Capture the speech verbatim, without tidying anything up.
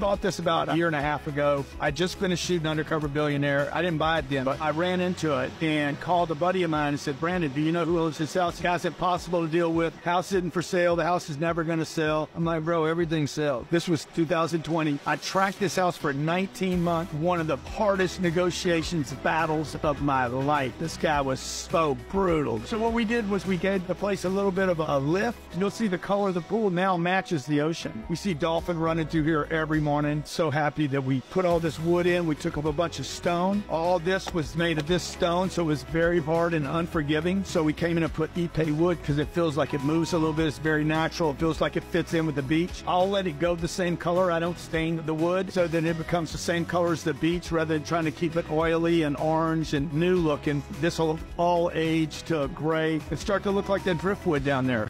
Thought this about a year and a half ago. I just finished shooting Undercover Billionaire. I didn't buy it then, but I ran into it and called a buddy of mine and said, Brandon, do you know who owns this house? The guy's impossible to deal with. House isn't for sale. The house is never going to sell. I'm like, bro, everything sells. This was two thousand twenty. I tracked this house for nineteen months. One of the hardest negotiations, battles of my life. This guy was so brutal. So what we did was we gave the place a little bit of a lift. You'll see the color of the pool now matches the ocean. We see dolphin running through here every morning. Morning. So happy that we put all this wood in. We took up a bunch of stone. All this was made of this stone, so it was very hard and unforgiving. So we came in and put ipe wood because it feels like it moves a little bit. It's very natural. It feels like it fits in with the beach. I'll let it go the same color. I don't stain the wood so that it becomes the same color as the beach rather than trying to keep it oily and orange and new looking. This will all age to gray and start to look like that driftwood down there.